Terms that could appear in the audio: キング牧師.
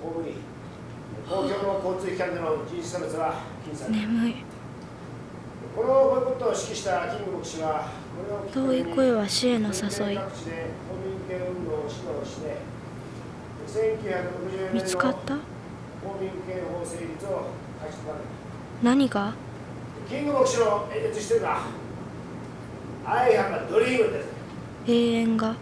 小ぶり、公共の交通機関での人種差別は禁止される。眠い。このボイコットを指揮したキング牧師は、遠い声は死への誘い。見つかった？何が？キング牧師の演説してるな。I have a dreamです。永遠が。